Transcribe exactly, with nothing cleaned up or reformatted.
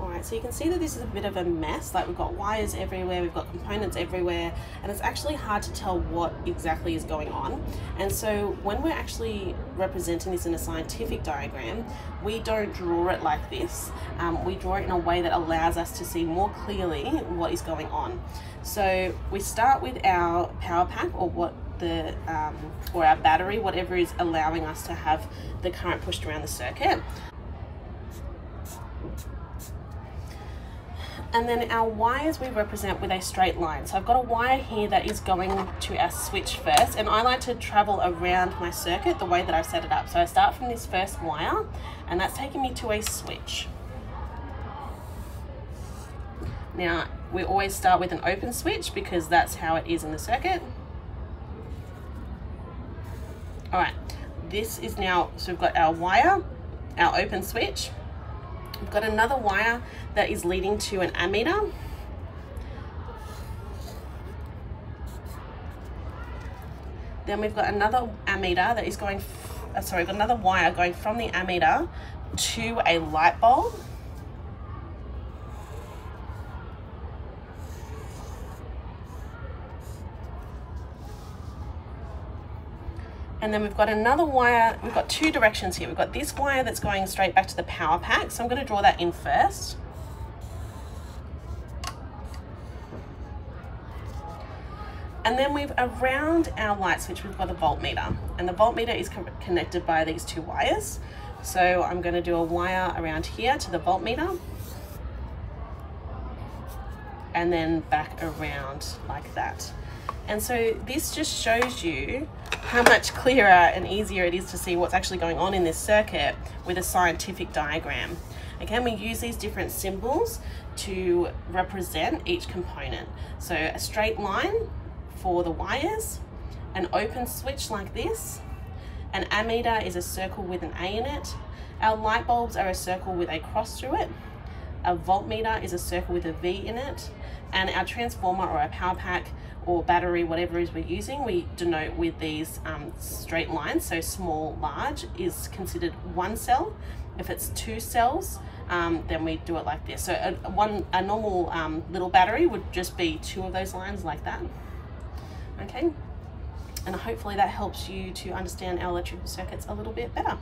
Alright, so you can see that this is a bit of a mess. Like, we've got wires everywhere, we've got components everywhere, and it's actually hard to tell what exactly is going on. And so when we're actually representing this in a scientific diagram, we don't draw it like this. Um, we draw it in a way that allows us to see more clearly what is going on. So we start with our power pack, or what the um, or our battery, whatever is allowing us to have the current pushed around the circuit. And then our wires we represent with a straight line. So I've got a wire here that is going to our switch first, and I like to travel around my circuit the way that I've set it up. So I start from this first wire, and that's taking me to a switch. Now, we always start with an open switch because that's how it is in the circuit. All right, this is now, so we've got our wire, our open switch. We've got another wire that is leading to an ammeter. Then we've got another ammeter that is going, f sorry, we've got another wire going from the ammeter to a light bulb. And then we've got another wire, we've got two directions here. We've got this wire that's going straight back to the power pack, so I'm going to draw that in first. And then we've, around our light switch, we've got the voltmeter. And the voltmeter is co connected by these two wires. So I'm going to do a wire around here to the voltmeter. And then back around like that. And so this just shows you how much clearer and easier it is to see what's actually going on in this circuit with a scientific diagram. Again, we use these different symbols to represent each component. So a straight line for the wires, an open switch like this, an ammeter is a circle with an A in it, our light bulbs are a circle with a cross through it, a voltmeter is a circle with a V in it, and our transformer or our power pack or battery, whatever it is we're using, we denote with these um, straight lines. So small, large is considered one cell. If it's two cells, um, then we do it like this. So a, one, a normal um, little battery would just be two of those lines like that. Okay, and hopefully that helps you to understand our electrical circuits a little bit better.